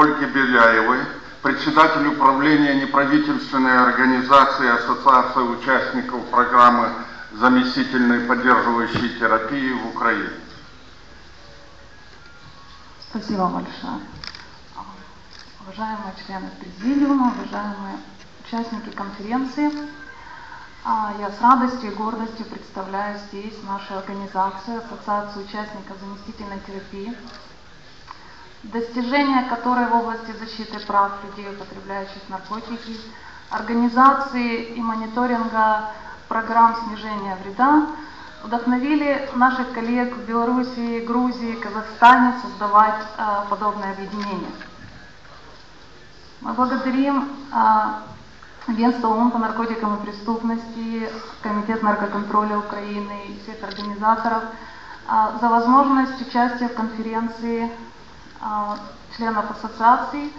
Ольге Беляевой, председатель управления неправительственной организации Ассоциации участников программы заместительной поддерживающей терапии в Украине. Спасибо большое. Уважаемые члены президиума, уважаемые участники конференции, я с радостью и гордостью представляю здесь нашу организацию, Ассоциацию участников заместительной терапии, достижения которой в области защиты прав людей, употребляющих наркотики, организации и мониторинга программ снижения вреда вдохновили наших коллег в Беларуси, Грузии, Казахстане создавать подобные объединения. Мы благодарим Агентство ООН по наркотикам и преступности, Комитет наркоконтроля Украины и всех организаторов за возможность участия в конференции членов ассоциации.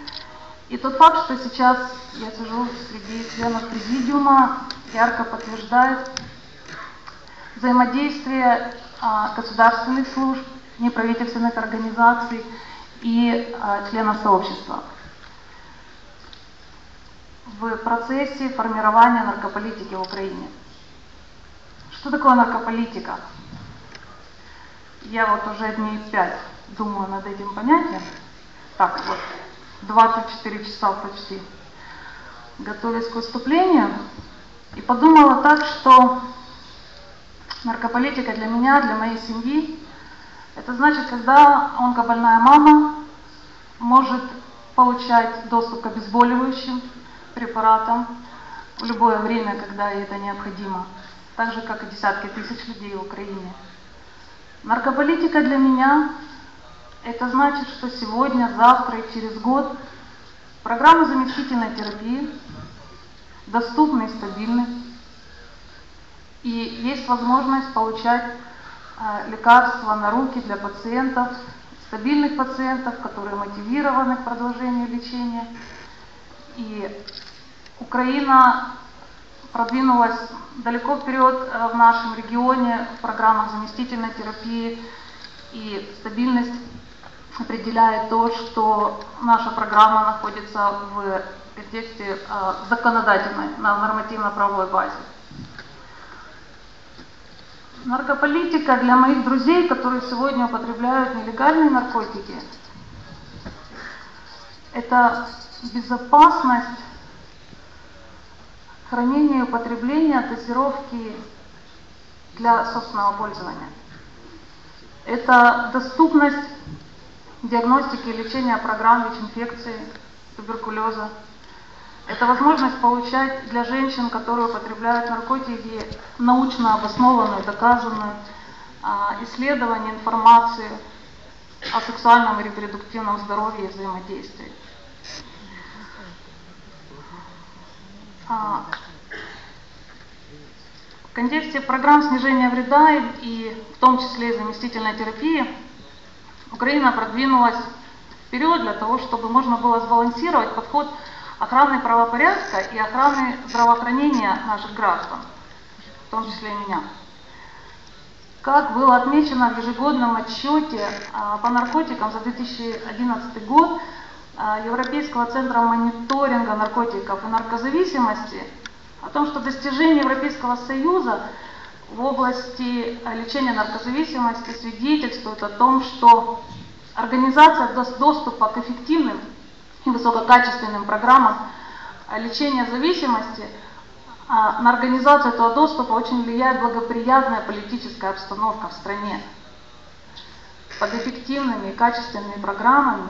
И тот факт, что сейчас я сижу среди членов президиума, ярко подтверждает взаимодействие государственных служб, неправительственных организаций и членов сообщества в процессе формирования наркополитики в Украине. Что такое наркополитика? Я вот уже дней 5 думаю над этим понятием. Так вот, 24 часа почти готовясь к выступлению. И подумала так, что наркополитика для меня, для моей семьи, это значит, когда онкобольная мама может получать доступ к обезболивающим препаратам в любое время, когда это необходимо, так же, как и десятки тысяч людей в Украине. Наркополитика для меня – это значит, что сегодня, завтра и через год программы заместительной терапии доступны и стабильны, и есть возможность получать лекарства на руки для пациентов, стабильных пациентов, которые мотивированы к продолжению лечения. И Украина продвинулась далеко вперед в нашем регионе в программах заместительной терапии. И стабильность определяет то, что наша программа находится в контексте законодательной, на нормативно-правовой базе. Наркополитика для моих друзей, которые сегодня употребляют нелегальные наркотики, это безопасность хранения и употребления дозировки для собственного пользования. Это доступность диагностики и лечения программ ВИЧ-инфекции, туберкулеза. Это возможность получать для женщин, которые употребляют наркотики, научно обоснованную, доказанную исследование, информацию о сексуальном и репродуктивном здоровье и взаимодействии. В контексте программ снижения вреда и в том числе и заместительной терапии Украина продвинулась вперед для того, чтобы можно было сбалансировать подход охраны правопорядка и охраны здравоохранения наших граждан, в том числе и меня. Как было отмечено в ежегодном отчете по наркотикам за 2011 год Европейского центра мониторинга наркотиков и наркозависимости, о том, что достижения Европейского союза в области лечения наркозависимости свидетельствуют о том, что организация даст доступа к эффективным и высококачественным программам лечения зависимости, на организацию этого доступа очень влияет благоприятная политическая обстановка в стране. Под эффективными и качественными программами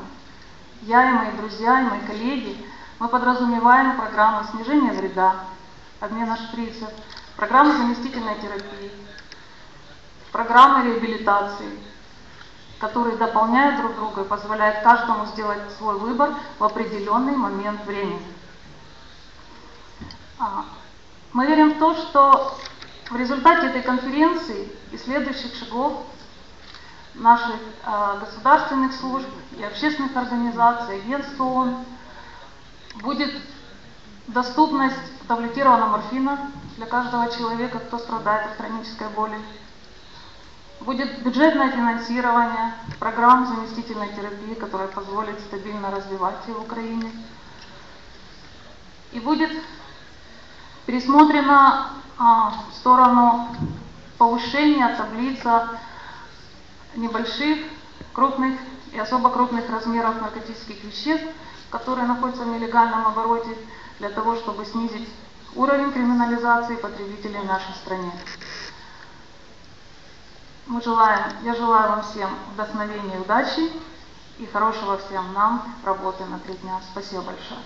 я и мои друзья, и мои коллеги, мы подразумеваем программы снижения вреда, обмена шприцев, программы заместительной терапии, программы реабилитации, которые дополняют друг друга и позволяют каждому сделать свой выбор в определенный момент времени. Мы верим в то, что в результате этой конференции и следующих шагов наших государственных служб и общественных организаций, агентств ООН, будет доступность таблетированного морфина для каждого человека, кто страдает от хронической боли. будет бюджетное финансирование программ заместительной терапии, которая позволит стабильно развивать ее в Украине. И будет пересмотрена в сторону повышения таблица небольших, крупных и особо крупных размеров наркотических веществ, которые находятся в нелегальном обороте, для того, чтобы снизить уровень криминализации потребителей в нашей стране. Я желаю вам всем вдохновения и удачи, и хорошего всем нам работы на 3 дня. Спасибо большое.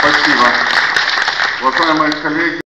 Спасибо. Уважаемые коллеги.